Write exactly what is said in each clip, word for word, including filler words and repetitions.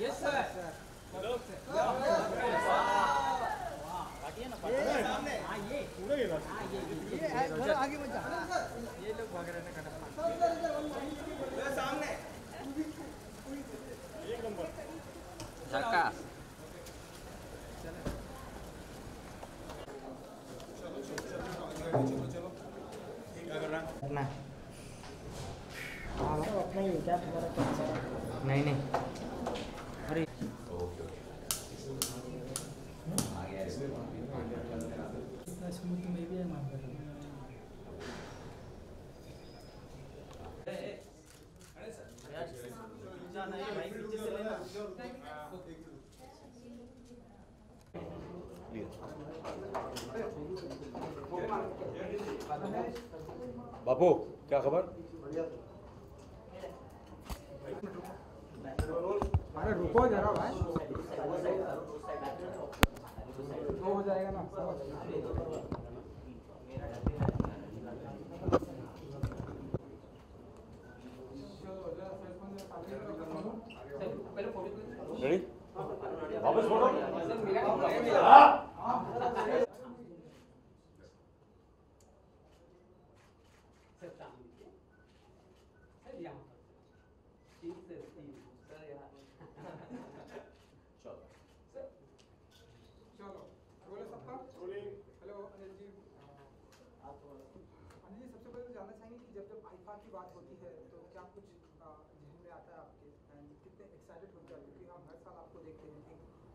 Yes sir hello बाकी है ना सामने हां ये पूरा ये हां ये ये घर आगे मत जा ये लोग भाग रहे हैं कटप्पा सामने एक नंबर धक्का करना अपना ही क्या नहीं नहीं अरे ओके ओके आ गया इसमें कितना स्मूथ में भी है माफ कर अरे सर यार जाना है भाई नीचे से लेना बापू क्या खबर अरे रुको जरा भाई तो हो जाएगा ना रेडी वापस बोलो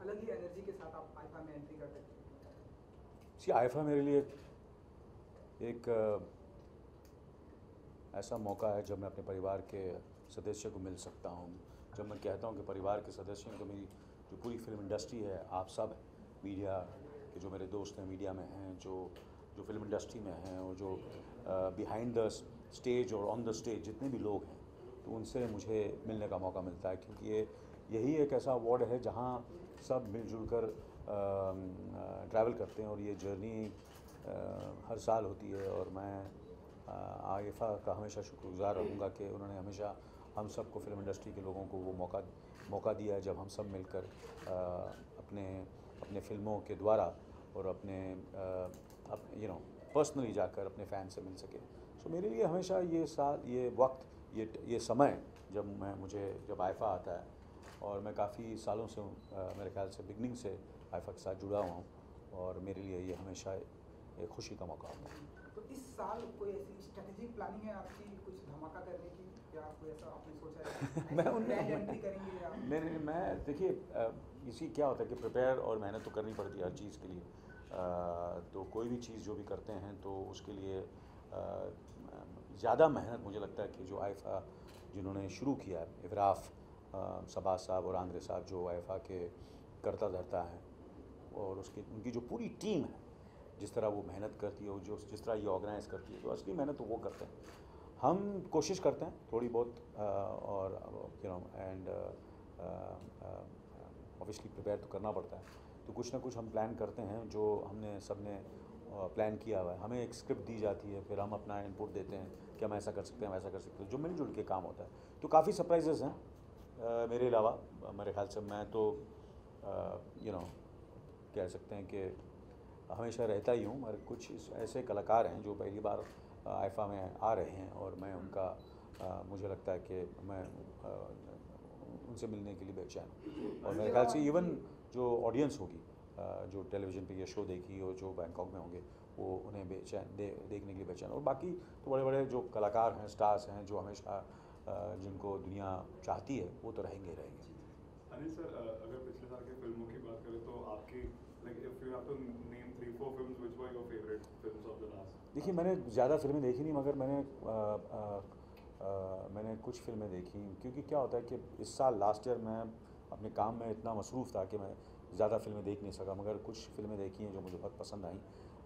अलग ही एनर्जी के साथ आप आईफा में एंट्री कर सकते हैं। सी आईफा मेरे लिए एक, एक आ, ऐसा मौका है जब मैं अपने परिवार के सदस्य को मिल सकता हूँ। जब मैं कहता हूँ कि परिवार के सदस्य तो मेरी जो पूरी फिल्म इंडस्ट्री है, आप सब मीडिया के जो मेरे दोस्त हैं मीडिया में हैं, जो जो फिल्म इंडस्ट्री में हैं और जो बिहाइंड द स्टेज और ऑन द स्टेज जितने भी लोग हैं, तो उनसे मुझे मिलने का मौका मिलता है, क्योंकि ये यही एक ऐसा अवार्ड है जहाँ सब मिलजुल कर ट्रैवल करते हैं और ये जर्नी आ, हर साल होती है। और मैं आईएफए का हमेशा शुक्रगुजार रहूँगा कि उन्होंने हमेशा हम सब को, फिल्म इंडस्ट्री के लोगों को वो मौका मौका दिया है जब हम सब मिलकर आ, अपने अपने फिल्मों के द्वारा और अपने यू नो पर्सनली जाकर अपने फैन से मिल सके। सो मेरे लिए हमेशा ये साल, ये वक्त, ये ये समय जब मैं मुझे जब आईएफए आता है, और मैं काफ़ी सालों से आ, मेरे ख्याल से बिगनिंग से आईफा के साथ जुड़ा हुआ हूँ, और मेरे लिए ये हमेशा एक खुशी का मौका होता है। तो इस साल कोई ऐसी स्ट्रेटेजिक प्लानिंग है आपकी, कुछ धमाका करने की, या कोई ऐसा आपने सोचा है? मैं उनमें नहीं नहीं मैं देखिए, इसी क्या होता है कि प्रिपेयर और मेहनत तो करनी पड़ती है हर चीज़ के लिए। आ, तो कोई भी चीज़ जो भी करते हैं तो उसके लिए ज़्यादा मेहनत मुझे लगता है कि जो आईफा जिन्होंने शुरू किया है, इवराफ़ सबाज साहब और आंद्रे साहब जो आईएफए के करता धरता हैं, और उसकी उनकी जो पूरी टीम है, जिस तरह वो मेहनत करती है और जो जिस तरह ये ऑर्गेनाइज़ करती है, तो असली मेहनत तो वो करते हैं। हम कोशिश करते हैं थोड़ी बहुत आ, और you know and obviously prepare तो करना पड़ता है, तो कुछ ना कुछ हम प्लान करते हैं जो हमने सब ने प्लान किया हुआ है। हमें एक स्क्रिप्ट दी जाती है, फिर हम अपना इनपुट देते हैं कि हम ऐसा कर सकते हैं, वैसा कर सकते हैं, जो मिलजुल के काम होता है। तो काफ़ी सरप्राइजेस हैं Uh, मेरे अलावा। मेरे ख्याल से मैं तो यू नो कह सकते हैं कि हमेशा रहता ही हूँ, मगर कुछ ऐसे कलाकार हैं जो पहली बार आईफा में आ रहे हैं, और मैं उनका uh, मुझे लगता है कि मैं uh, उनसे मिलने के लिए बेचैन हूँ। और मेरे ख्याल से इवन जो ऑडियंस होगी, uh, जो टेलीविज़न पे ये शो देखी और जो बैंकॉक में होंगे, वो उन्हें बेचैन दे, देखने के लिए बेचैन। और बाकी तो बड़े बड़े जो कलाकार हैं, स्टार्स हैं, जो हमेशा जिनको दुनिया चाहती है, वो तो रहेंगे ही रहेंगे। अनिल सर, अगर पिछले साल की फिल्मों की बात करें तो आपकी like if you have to name three four films which were your favourite films of the last? देखिए, मैंने ज़्यादा फिल्में देखी नहीं, मगर मैंने आ, आ, आ, मैंने कुछ फिल्में देखी, क्योंकि क्या होता है कि इस साल लास्ट ईयर मैं अपने काम में इतना मसरूफ़ था कि मैं ज़्यादा फिल्में देख नहीं सका, मगर कुछ फिल्में देखी हैं जो मुझे बहुत पसंद आई।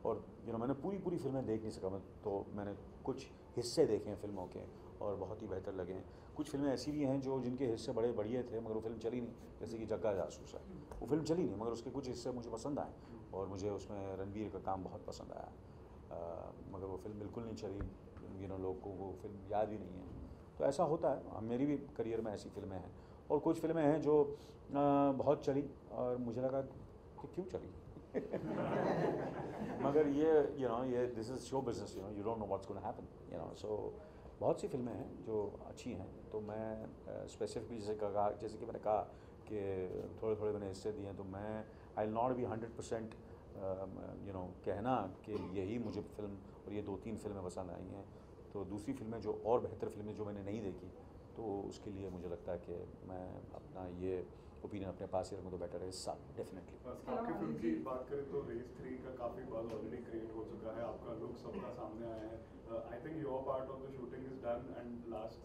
और यू नो मैंने पूरी पूरी फिल्में देख नहीं सका, तो मैंने कुछ हिस्से देखे हैं फिल्मों के और बहुत ही बेहतर लगे हैं। कुछ फिल्में ऐसी भी हैं जो जिनके हिस्से बड़े बढ़िया थे मगर वो फिल्म चली नहीं, जैसे कि जग्गा जासूस है, वो फिल्म चली नहीं मगर उसके कुछ हिस्से मुझे पसंद आए, और मुझे उसमें रणवीर का काम बहुत पसंद आया। आ, मगर वो फिल्म बिल्कुल नहीं चली, यू नो लोग को वो फिल्म याद ही नहीं है। तो ऐसा होता है, मेरी भी करियर में ऐसी फिल्में हैं। और कुछ फिल्में हैं जो बहुत चली और मुझे लगा कि क्यों चली मगर ये यू नो ये this is show business, you know you don't know what's gonna happen, you know so बहुत सी फिल्में हैं जो अच्छी हैं। तो मैं स्पेसिफिकली जैसे कहा जैसे कि मैंने कहा कि थोड़े थोड़े मैंने हिस्से दिए हैं, तो मैं I will not be hundred percent you know कहना कि यही मुझे फिल्म और ये दो तीन फिल्में पसंद आई हैं। तो दूसरी फिल्में जो और बेहतर फिल्में जो मैंने नहीं देखी, तो उसके लिए मुझे लगता है कि मैं अपना ये ओपिनियन अपने पास ही रखूँ तो बेटर है इस साल डेफिनेटली। आपकी फिल्म की बात करें तो रेस थ्री का काफ़ी बाल ऑलरेडी क्रिएट हो चुका है, आपका लुक सबका सामने आया है। I think your part of the shooting is done and last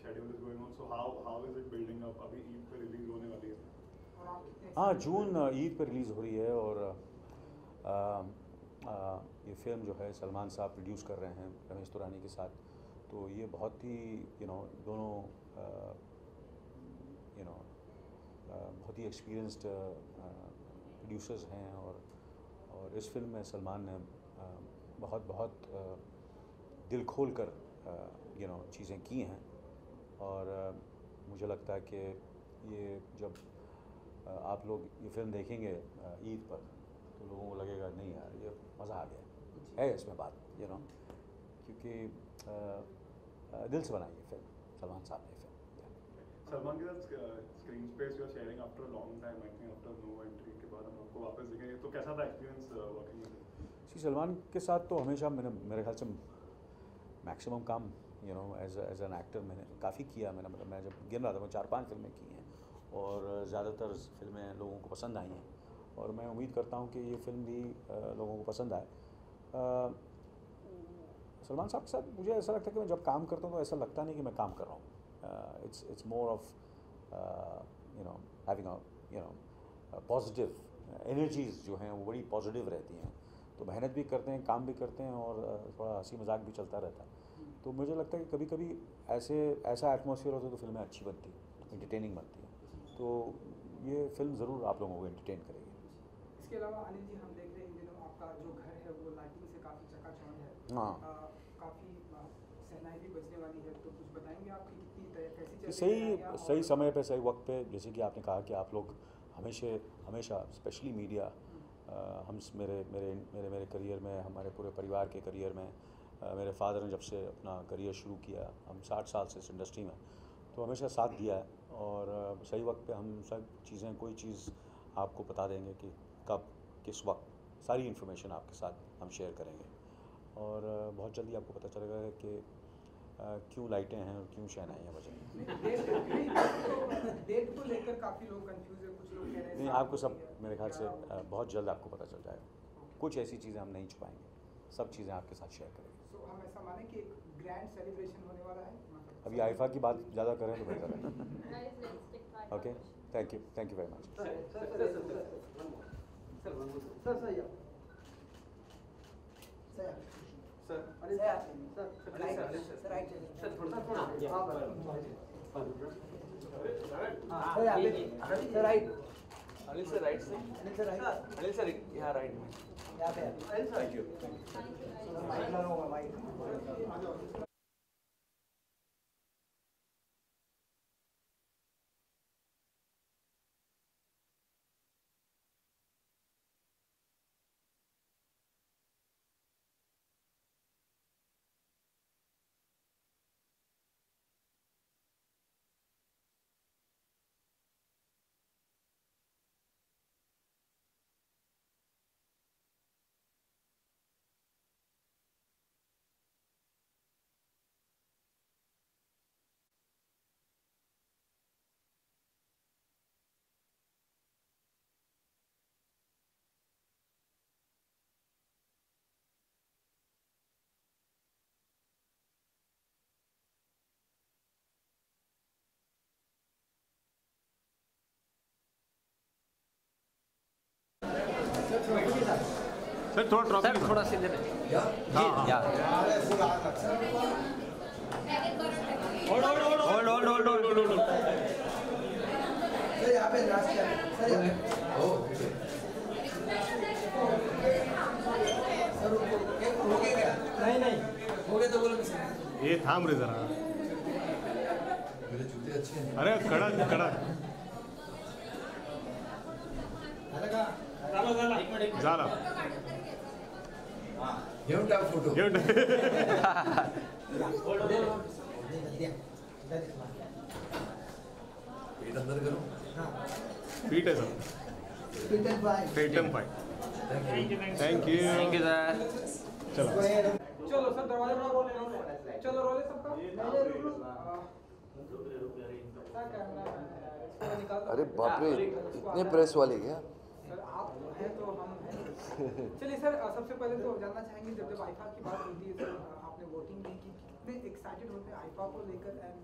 schedule is going on, so how how is it building up? अभी ईद पर रिलीज होने वाली है। हाँ, जून ईद पर रिलीज़ हो रही है और आ, आ, ये फिल्म जो है सलमान साहब प्रोड्यूस कर रहे हैं रमेश तौरानी के साथ। तो ये बहुत ही यू नो दोनों यू नो बहुत ही एक्सपीरियंस्ड प्रोड्यूसर्स हैं और और इस फिल्म में सलमान ने uh, बहुत बहुत uh, दिल खोल कर यू नो चीज़ें की हैं और uh, मुझे लगता है कि ये जब uh, आप लोग ये फिल्म देखेंगे uh, ईद पर तो लोगों को लगेगा नहीं यार ये मज़ा आ गया है इसमें बात, यू नो क्योंकि आ, आ, दिल से बनाई ये फिल्म सलमान साहब ने। फिल्म सलमान के साथ screen space you are sharing after a long time, I think after No Entry के बाद हम आपको वापस देखेंगे, तो कैसा था एक्सपीरियंस वर्किंग विद सी सलमान के साथ? तो हमेशा मैंने मेरे ख्याल से मैक्सिमम काम you know as as an actor मैंने काफ़ी किया। मैंने मतलब मैं जब गिन रहा था मैं चार पाँच फिल्में की हैं और ज़्यादातर फिल्में लोगों को पसंद आई हैं और मैं उम्मीद करता हूँ कि ये फिल्म भी लोगों को पसंद आए। सलमान साहब के साथ मुझे ऐसा लगता है कि मैं जब काम करता हूँ तो ऐसा लगता नहीं कि मैं काम कर रहा हूँ। It's it's more of you know having a you know positive energies जो हैं वो बड़ी पॉजिटिव रहती हैं। तो मेहनत भी करते हैं, काम भी करते हैं और uh, थोड़ा हंसी मजाक भी चलता रहता है। तो मुझे लगता है कि कभी कभी ऐसे ऐसा एटमोसफियर होता है तो फिल्में अच्छी बनती हैं, इंटरटेनिंग बनती हैं। तो ये फिल्म ज़रूर आप लोगों को एंटरटेन करेगी। इसके अलावा अनिल जी, हम देख रहे हैं इन दिनों आपका जो घर है वो लाइटिंग से काफ़ी चकाचौंध है। हाँ, काफ़ी सहनाई भी बचने वाली है, तो कुछ बताएंगे आप कितनी कैसी? सही सही समय पे, सही वक्त पे, जैसे कि आपने कहा कि आप लोग हमेशा हमेशा स्पेशली मीडिया हम मेरे मेरे मेरे मेरे करियर में, हमारे पूरे परिवार के करियर में, आ, मेरे फादर ने जब से अपना करियर शुरू किया, हम साठ साल से इस इंडस्ट्री में, तो हमेशा साथ दिया है और आ, सही वक्त पे हम सब चीज़ें कोई चीज़ आपको बता देंगे कि कब किस वक्त सारी इन्फॉर्मेशन आपके साथ हम शेयर करेंगे और बहुत जल्दी आपको पता चलेगा कि क्यों लाइटें हैं और क्यों शहनाई हैं बजाई। डेट को लेकर काफ़ी लोग कंफ्यूज हैं, कुछ लोग कह रहे हैं नहीं, आपको सब मेरे ख्याल से बहुत जल्द आपको पता चल जाएगा। कुछ ऐसी चीज़ें हम नहीं छुपाएंगे, सब चीज़ें आपके साथ शेयर करेंगे। सो हम ऐसा माने कि एक ग्रैंड सेलिब्रेशन होने वाला है। अभी आईफा की बात ज़्यादा करें तो बेहतर है। Okay, thank you thank you very much sir. Sir sir sir right sir थोड़ा थोड़ा हां sir right Anil sir right से Anil sir right Anil sir यहां राइट में यहां पे Anil sir. Thank you thank you. Sir थोड़ा सर थोड़ा सीधे नहीं नहीं हो गया तो बोलो, ये थाम रहे जरा। मेरे जूते अच्छे हैं। अरे कड़ा कड़ा जाला टा फोटो पेट अंदर करो पीठ है सर पेटम पाई। Thank you thank you sir. चलो चलो सर दरवाजा बड़ा बोले चलो रोले सबका। अरे बाप रे इतने प्रेस वाले क्या सर आप हैं तो हम हैं। चलिए सर सबसे पहले तो जानना चाहेंगे जब जब आईफा की बात होती है सर आपने वोटिंग की कि कितने एक्साइटेड होते हैं आईफा को लेकर एंड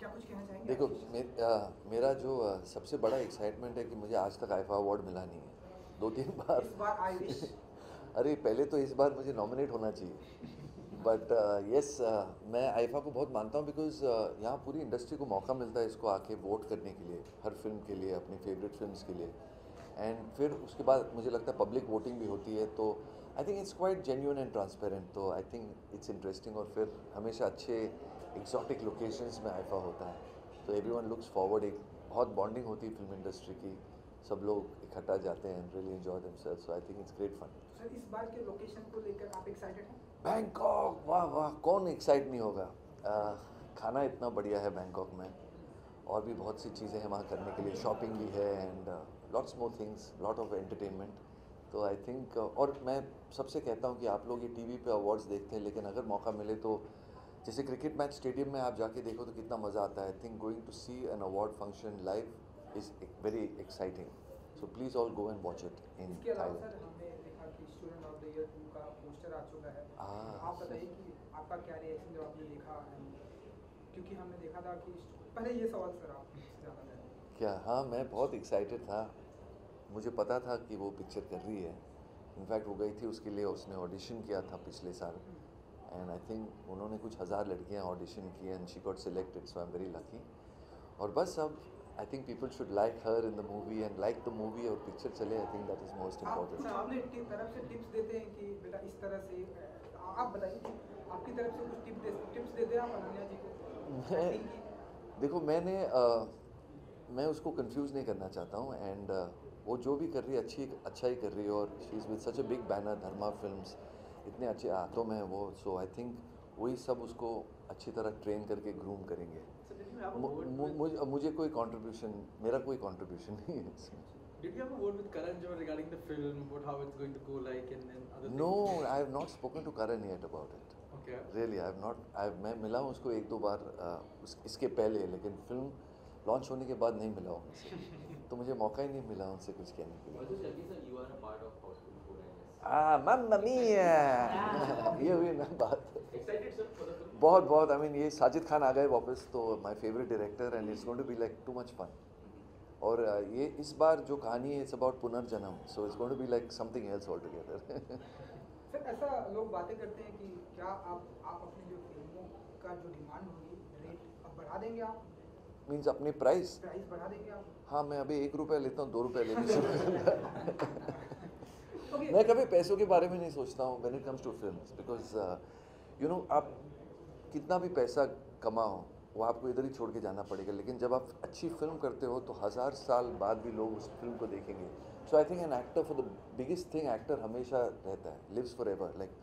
क्या कुछ कहना चाहेंगे। देखो मे, आ, मेरा जो आ, सबसे बड़ा एक्साइटमेंट है कि मुझे आज तक आईफा अवार्ड मिला नहीं है दो तीन बार, इस बार आईविश अरे पहले तो इस बार मुझे नॉमिनेट होना चाहिए but yes uh, yes, uh, मैं आईफा को बहुत मानता हूँ बिकॉज uh, यहाँ पूरी इंडस्ट्री को मौका मिलता है इसको आके वोट करने के लिए हर फिल्म के लिए अपनी फेवरेट फिल्म्स के लिए एंड फिर उसके बाद मुझे लगता है पब्लिक वोटिंग भी होती है तो I think it's quite genuine and transparent तो आई थिंक इट्स इंटरेस्टिंग। और फिर हमेशा अच्छे एक्जॉटिक लोकेशंस में आईफा होता है तो एवरी वन लुक्स फॉरवर्ड, एक बहुत बॉन्डिंग होती है फिल्म इंडस्ट्री की, सब लोग इकट्ठा जाते हैं and really enjoy themselves so I think it's great fun. Sir इस बार के लोकेशन को लेकर आप एक्साइटेड हैं? बैंकॉक वाह वाह कौन एक्साइट नहीं होगा। आ, खाना इतना बढ़िया है बैंकॉक में और भी बहुत सी चीज़ें हैं वहाँ करने के लिए, शॉपिंग भी है and lots more things lot of entertainment तो आई थिंक uh, और मैं सबसे कहता हूँ कि आप लोग ये टीवी पे अवार्ड्स देखते हैं लेकिन अगर मौका मिले तो जैसे क्रिकेट मैच स्टेडियम में आप जाके देखो तो कितना मज़ा आता है। I think going to see an award function live is very exciting so please all go and watch it in इसके Thailand। सर हमने देखा कि Student of the Year two का पोस्टर आ चुका है आप बताइए कि आपका क्या रिएक्शन जब आपने देखा क्योंकि हमने देखा था कि पहले ये सवाल सर आप ज्यादा क्या। हाँ मैं बहुत एक्साइटेड था, मुझे पता था कि वो पिक्चर कर रही है, इनफैक्ट वो गई थी उसके लिए उसने ऑडिशन किया था पिछले साल एंड आई थिंक उन्होंने कुछ हज़ार लड़कियाँ ऑडिशन की and she got selected so I am very lucky. और बस अब I think people should like her in the movie and like the movie और picture चले I think that is most important। आप आपने तरफ से tips देते हैं कि बेटा इस तरह से आप बताइए आपकी तरफ से कुछ tips दे, tips देते हैं आप अनन्या जी को। मैं देखो मैंने आ, मैं उसको confuse नहीं करना चाहता हूँ and आ, वो जो भी कर रही है अच्छी अच्छा ही कर रही है और she is with such a big banner Dharma Films इतने अच्छे हाथों में है वो so I think वही सब उसको अच्छी तरह ट्रेन करके ग्रूम करेंगे। मुझे मुझे कोई कंट्रीब्यूशन मेरा कोई कंट्रीब्यूशन नहीं है इसमें। Did you have a word with Karan Johar regarding the film about how it's going to go like and then other things? No, I have not spoken to Karan yet about it. Okay. Really, I have not. I मैं मिला हूँ उसको एक दो बार इसके पहले लेकिन film launch होने के बाद नहीं मिला हूँ उनसे तो मुझे मौका ही नहीं मिला उनसे कुछ कहने के लिए। Ah, mamma mia! ये हुई ना बात। Excited sir for the film? बहुत बहुत आई I मीन mean, ये साजिद खान आ गए वापस तो my favourite director and it's going to be like too much fun. और ये इस बार जो कहानी है इट्स अबाउट पुनर्जन्म so it's going to be like something else all together. Sir ऐसा लोग बातें करते हैं कि क्या आप आप अपनी जो फिल्मों का जो डिमांड होगी रेट अब बढ़ा देंगे आप? मीन्स अपने प्राइस प्राइस बढ़ा देंगे आप? हाँ मैं अभी एक रुपया लेता हूँ दो रुपये लेने Okay. मैं कभी पैसों के बारे में नहीं सोचता हूँ when it comes to films because you know आप कितना भी पैसा कमाओ वो आपको इधर ही छोड़ के जाना पड़ेगा लेकिन जब आप अच्छी फिल्म करते हो तो हज़ार साल बाद भी लोग उस फिल्म को देखेंगे so I think an actor for the biggest thing actor हमेशा रहता है लिव्स फॉर एवर लाइक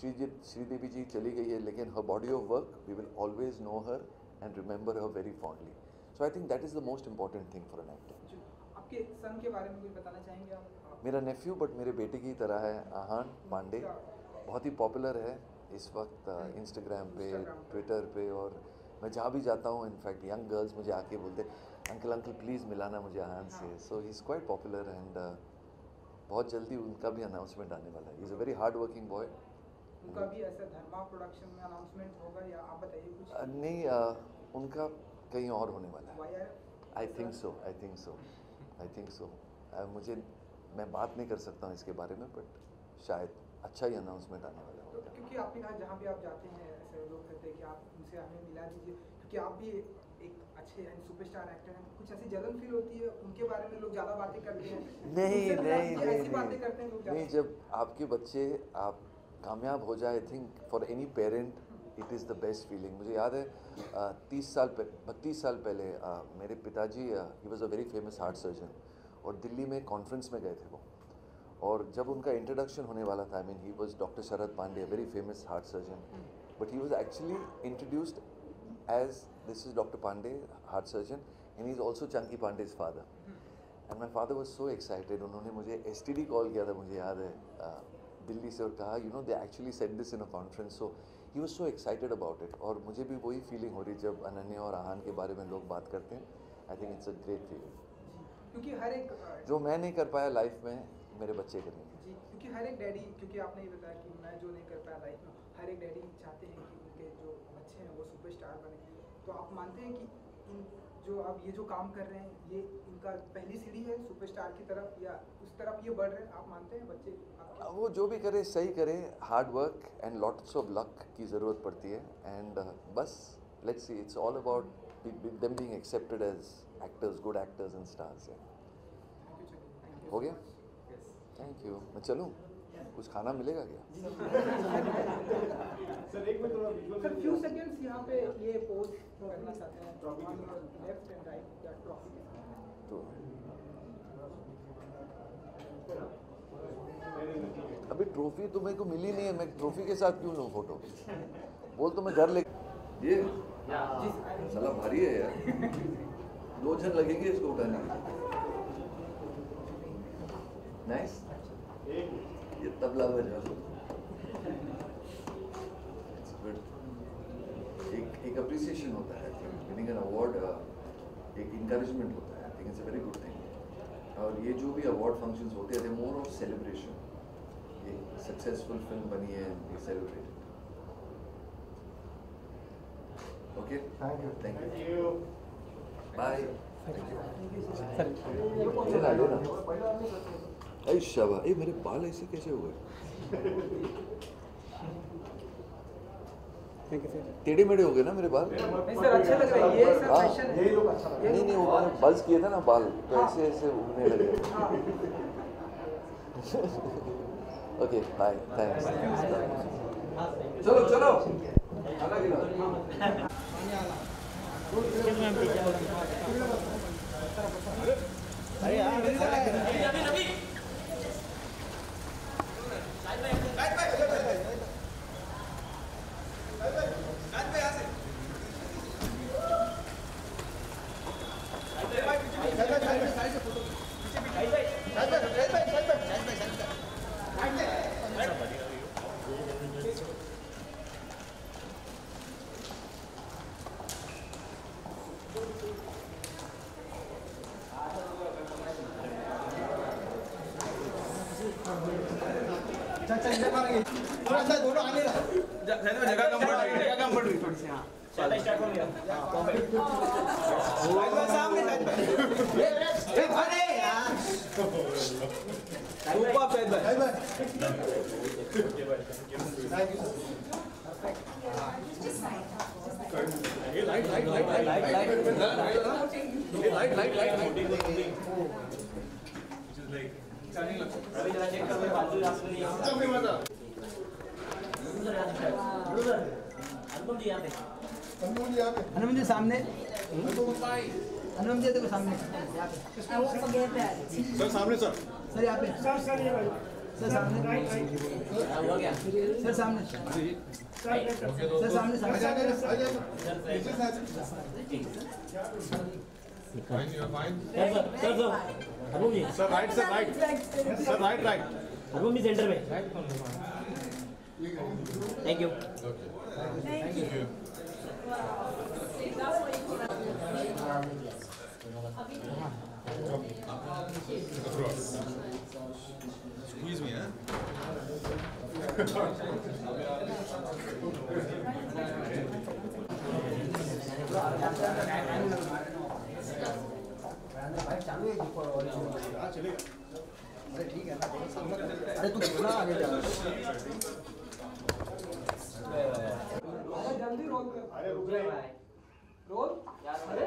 श्रीजी श्रीदेवी जी चली गई है लेकिन her body of work we will always know her and remember her very fondly so I think that is the most important thing for an actor. आपके son के बारे में कुछ बताना चाहेंगे आप? मेरा नेफ्यू बट मेरे बेटे की तरह है आहान पांडे, बहुत ही पॉपुलर है इस वक्त इंस्टाग्राम पे ट्विटर पे और मैं जहाँ भी जाता हूँ इनफैक्ट यंग गर्ल्स मुझे आके बोलते अंकल अंकल प्लीज़ मिलाना मुझे आहान से so he is quite popular and बहुत जल्दी उनका भी अनाउंसमेंट आने वाला है। He is a very hard working boy. उनका भी ऐसा धर्मा प्रोडक्शन में अनाउंसमेंट होगा या आप बताइए कुछ? नहीं uh, उनका कहीं और होने वाला है I think so I think so I think so मुझे मैं बात नहीं कर सकता हूँ इसके बारे में बट शायद अच्छा ही अनाउंसमेंट आने वाला होगा। तो क्योंकि आपने कहा जहाँ भी आप जाते हैं ऐसे लोग कहते हैं कि आप उनसे हमें मिला दीजिए क्योंकि आप भी एक अच्छे सुपरस्टार एक्टर हैं, कुछ ऐसी जलन फील होती है उनके बारे में लोग ज़्यादा बातें करते हैं? नहीं नहीं ऐसी बातें करते हैं लोग नहीं। जब आपके बच्चे आप कामयाब हो जाए I think for any parent it is the best feeling. मुझे याद है तीस साल बत्तीस साल पहले uh, मेरे पिताजी he was a very famous heart surgeon और दिल्ली में कॉन्फ्रेंस में गए थे वो, और जब उनका इंट्रोडक्शन होने वाला था, I mean he was doctor Sharad Pandey, very famous heart surgeon, but he was actually introduced as this is Doctor Pandey, heart surgeon, and he is also Chunky Pandey's father. And my father was so excited. उन्होंने मुझे S T D call किया था, मुझे याद है दिल्ली से, और कहा you know they actually said this in a conference, so he was so excited about it. और मुझे भी वही feeling हो रही जब अनन्या और आहान के बारे में लोग बात करते हैं. I think it's a great feeling. क्योंकि हर एक जो मैं नहीं कर पाया लाइफ में मेरे बच्चे करेंगे जी, क्योंकि हर एक डैडी, क्योंकि आपने ये बताया कि मैं जो नहीं कर पाया लाइफ में, हर एक डैडी चाहते हैं कि उनके जो बच्चे हैं वो सुपरस्टार बने. तो आप मानते हैं कि इन जो आप ये जो काम कर रहे हैं ये इनका पहली सीढ़ी है सुपरस्टार की तरफ, या उस तरफ ये बढ़ रहे हैं, आप मानते हैं बच्चे? वो जो भी करे सही करे, hard work and lots of luck की ज़रूरत पड़ती है. एंड uh, बस let's see, it's all about them being accepted as actors, good actors and stars. हो गया, थैंक यू. मैं चलूँ, कुछ खाना मिलेगा क्या? सर एक मिनट, थोड़ा फ्यू सेकंड्स यहाँ पे ये पोज करना चाहते हैं, लेफ्ट एंड राइट या ट्रॉफी तो अभी ट्रॉफी तो मेरे को मिली नहीं है, मैं ट्रॉफी के साथ क्यों लूँ फोटो? बोल तो मैं घर ले ये साला भारी है यार, दो जन लगेंगे इसको उठाने में. नाइस, ये तबला बजा एक एक अप्रिसिएशन होता है, विनिंग एन अवार्ड एक इंकरेजमेंट होता है. I think it's a very good thing. और ये जो भी अवार्ड फंक्शंस होते हैं, दे मोर ऑफ सेलिब्रेशन. ये सक्सेसफुल फिल्म बनी है, ये celebrated. Okay, thank you, thank you, bye. ऐ शबा, ऐ मेरे बाल ऐसे कैसे हुए? टेढ़े मेढ़े हो गए ना मेरे बाल? नहीं सर, अच्छा लग रहा है ये सर, फैशन है. यही लोग अच्छा लगता है. नहीं नहीं, वो बल्स किए थे ना बाल, तो ऐसे ऐसे उगने लगे. Okay, bye, thanks. चलो चलो, खाना खिलाओ. सर सामने, सर सामने sir, right sir, right sir, right right Arun ji centre में. Thank you, thank you. Squeeze me, huh? अरे ठीक है ना, अरे तू थोड़ा आगे जा. जल्दी रोल कर. अरे रुक रहे हैं, रोल यार. अरे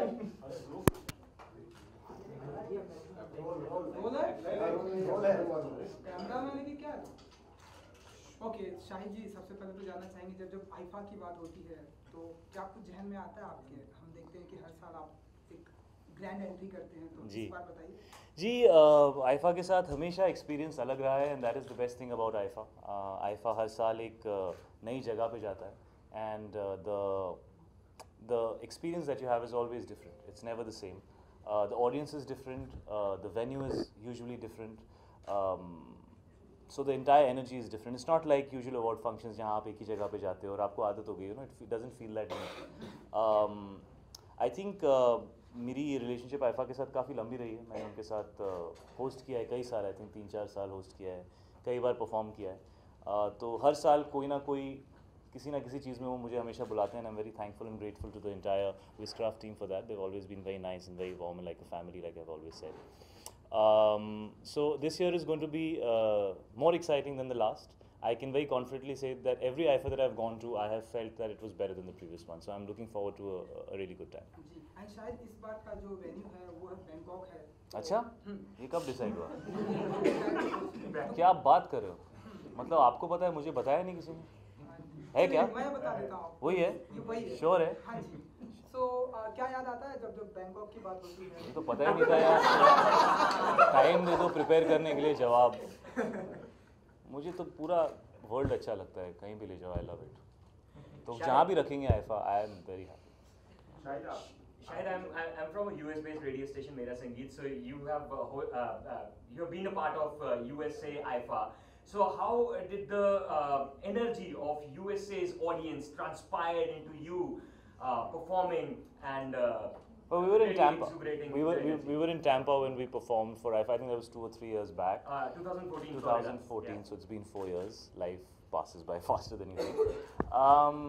रोल रोल रोल है, रोल है. कैमरा मैन की क्या ओके okay, शाहिद जी सबसे पहले तो जानना चाहेंगे जब जब आईफा की बात होती है तो क्या कुछ जहन में आता है आपके? हम देखते हैं कि हर साल आप एक ग्रैंड एंट्री करते हैं, तो इस बार बताइए। जी uh, आईफा के साथ हमेशा एक्सपीरियंस अलग रहा है and that is the best thing about IIFA. IIFA हर साल एक uh, नई जगह पे जाता है and the the experience that you have is always different, it's never the same. The audience is different, the venue is usually different, so the entire energy is different. It's not like usual award functions जहाँ आप एक ही जगह पे जाते हो और आपको आदत हो गई, you know it doesn't feel that. I think मेरी रिलेशनशिप आईफा के साथ काफ़ी लंबी रही है। मैंने उनके साथ होस्ट uh, किया है कई साल, आई थिंक तीन चार साल होस्ट किया है, कई बार परफॉर्म किया है। uh, तो हर साल कोई ना कोई किसी ना किसी चीज़ में वो मुझे हमेशा बुलाते हैं। I am very thankful and grateful to the entire Wizcraft team for that. They have always been very nice and very warm and like a family, like I have always said. Um, so this year is going to be uh, more exciting than the last. I can very confidently say that every I I F A that I've gone to, I have felt that it was better than the previous one. So I'm looking forward to a, a really good time. जी, and शायद इस बार का जो venue है वो है Bangkok है। अच्छा, ये कब decide हुआ? क्या आप बात कर रहे हो? मतलब आपको पता है, मुझे बताया नहीं किसी ने। है क्या? मैं बता देता हूँ। वही है? Sure है? हाँ जी। तो uh, क्या याद आता है जब जब बैंकॉक की बात होती है? तो पता ही नहीं था यार। टाइम दे दो प्रिपेयर करने के लिए जवाब। मुझे तो पूरा वर्ल्ड अच्छा लगता है, कहीं भी ले जाओ, आई लव इट। तो जहाँ भी रखेंगे IIFA, I am very happy. Shahid, I'm, I'm from a U S based radio station, Mera Sangeet, so you have a whole, uh, uh, you have been a part of uh, U S A I F A. So how did the uh, energy of U S A's audience transpire into you? Uh, performing and uh, well, we were in Tampa. We were we, we were in Tampa when we performed for I I F A. I think that was two or three years back. Uh, twenty fourteen. twenty fourteen. Yeah. So it's been four years. Life passes by faster than you think. um,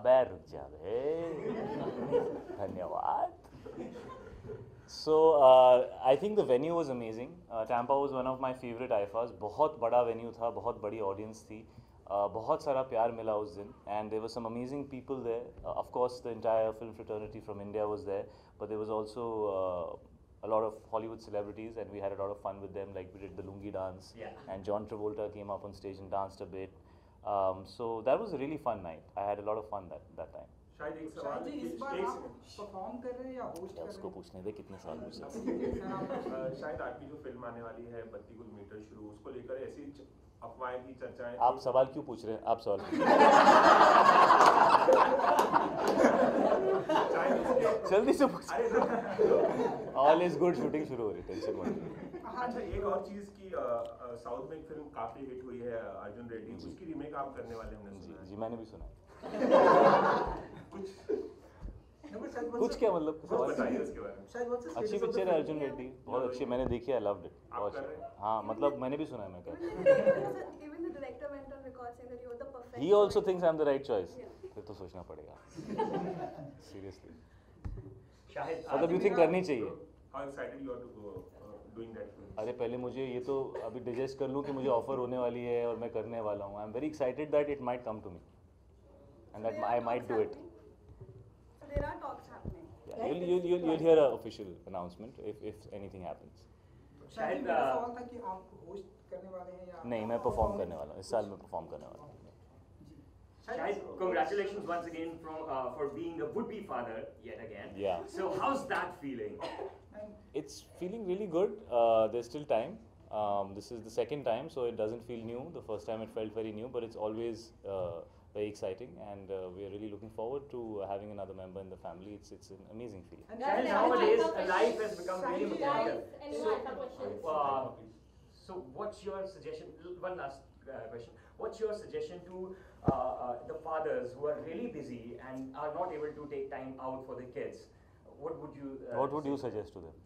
Abe ruk ja bhai. Dhanyawad. So uh, I think the venue was amazing. Uh, Tampa was one of my favorite I I F As. बहुत बड़ा venue था, बहुत बड़ी audience थी. Uh, बहुत सारा प्यार मिला उस दिन and there were some amazing people there. Of course the entire film fraternity from India was there, but there was also a lot of Hollywood celebrities and we had a lot of fun with them, like we did the lungi dance and John Travolta came up on stage and danced a bit, so that was a really fun night. I had a lot of fun that that time. शायद एक सवाल, इस बार आप perform कर रहे हैं या host कर रहे हैं? उसको पूछने दे कितने साल हो गए। शायद आपकी जो फिल्म आने वाली है बत्ती गुल मीटर शुरू, उसको लेकर ऐसी अफवाहें की चर्चाएं। आप सवाल क्यों पूछ रहे हैं? आप सवाल जल्दी से पूछ। ऑल इज गुड, शूटिंग शुरू हो रही है, टेंशन मत लो। अच्छा, एक और चीज़ की साउथ में एक फिल्म काफ़ी हिट हुई है अर्जुन रेड्डी, उसकी रीमेक आप करने वाले हैं? जी जी, मैंने भी सुना कुछ कुछ क्या मतलब अच्छी पिक्चर है अर्जुन रेड्डी, बहुत अच्छी, मैंने देखी है, आई लव्ड इट। हाँ मतलब मैंने भी सुना है। मैं कह he also thinks I am the right choice, फिर तो सोचना पड़ेगा सीरियसली। मतलब यू थिंक करनी चाहिए। अरे पहले मुझे ये तो अभी डिजेस्ट कर लूँ कि मुझे ऑफर होने वाली है और मैं करने वाला हूँ। I am very excited that it might come to me and that I might do it. So there are talks happening. Yeah, you'll you'll you'll, you'll hear an official announcement if if anything happens. शायद सवाल था कि आप host करने वाले हैं या नहीं? मैं परफॉर्म करने वाला हूँ इस साल, मैं परफॉर्म करने वाला हूँ। Guys, congratulations once again from uh, for being a would-be father yet again. Yeah. So how's that feeling? It's feeling really good. Uh, there's still time. Um, this is the second time, so it doesn't feel new. The first time it felt very new, but it's always. Uh, Very exciting, and uh, we are really looking forward to uh, having another member in the family. It's it's an amazing feeling. And Shahid, nowadays life has become really material. So, uh, so what's your suggestion? One last uh, question. What's your suggestion to uh, uh, the fathers who are really busy and are not able to take time out for the kids? What would you? Uh, what would you suggest to them?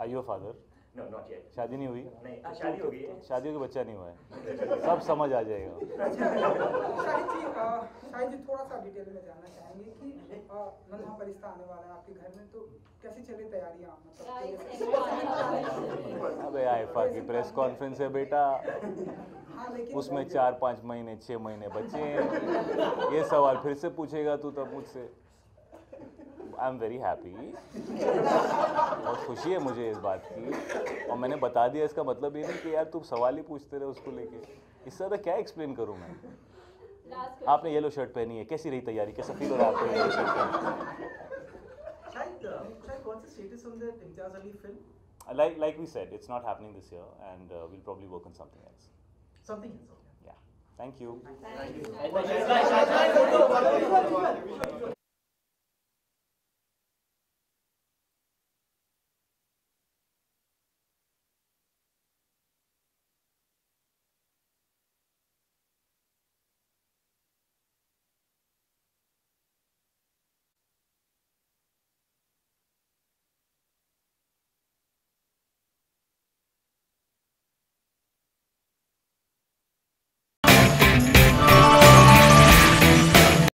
Are you a father? No, not yet. शादी नहीं हुई? नहीं, शादी हो गई है। शादी का बच्चा नहीं हुआ है, सब समझ आ जाएगा। शाहिद जी, शाहिद जी थोड़ा सा डिटेल में जानना चाहेंगे कि नन्हा फरिश्ता आने वाला है आपके घर में, तो कैसे चले तैयारियाँ? मतलब अबे आईफा की प्रेस कॉन्फ्रेंस है बेटा, उसमें चार पाँच महीने छः महीने बचे हैं। ये सवाल फिर से पूछेगा तू तब मुझसे। आई एम वेरी हैप्पी, बहुत खुशी है मुझे इस बात की। और मैंने बता दिया, इसका मतलब ये नहीं कि यार तुम सवाल ही पूछते रहे उसको लेके, इससे ज़्यादा क्या एक्सप्लेन करूँ मैं। आपने येलो शर्ट पहनी है, कैसी रही तैयारी, कैसा फील हो रहा है आपको येलो शर्ट में? Like like we said, it's not happening this year, and uh, we'll probably work on something else. Something else. Okay. Yeah. Thank you. Thank you. Thank you.